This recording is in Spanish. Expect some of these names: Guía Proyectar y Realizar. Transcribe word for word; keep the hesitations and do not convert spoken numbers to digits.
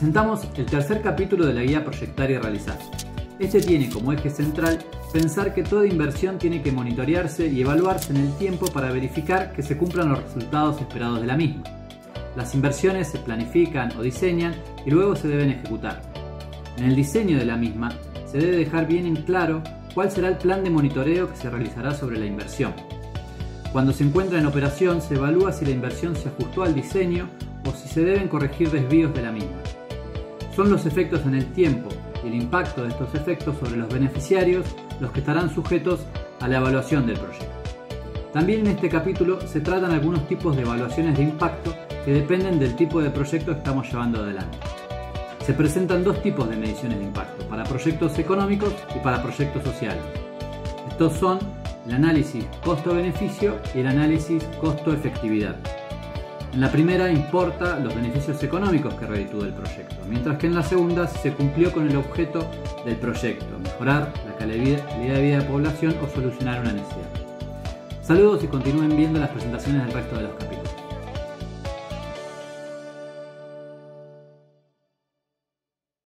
Presentamos el tercer capítulo de la guía Proyectar y Realizar. Este tiene como eje central pensar que toda inversión tiene que monitorearse y evaluarse en el tiempo para verificar que se cumplan los resultados esperados de la misma. Las inversiones se planifican o diseñan y luego se deben ejecutar. En el diseño de la misma se debe dejar bien en claro cuál será el plan de monitoreo que se realizará sobre la inversión. Cuando se encuentra en operación se evalúa si la inversión se ajustó al diseño o si se deben corregir desvíos de la misma. Son los efectos en el tiempo y el impacto de estos efectos sobre los beneficiarios los que estarán sujetos a la evaluación del proyecto. También en este capítulo se tratan algunos tipos de evaluaciones de impacto que dependen del tipo de proyecto que estamos llevando adelante. Se presentan dos tipos de mediciones de impacto, para proyectos económicos y para proyectos sociales. Estos son el análisis costo-beneficio y el análisis costo-efectividad. En la primera importa los beneficios económicos que reditúa el proyecto, mientras que en la segunda se cumplió con el objeto del proyecto, mejorar la calidad de vida de la población o solucionar una necesidad. Saludos y continúen viendo las presentaciones del resto de los capítulos.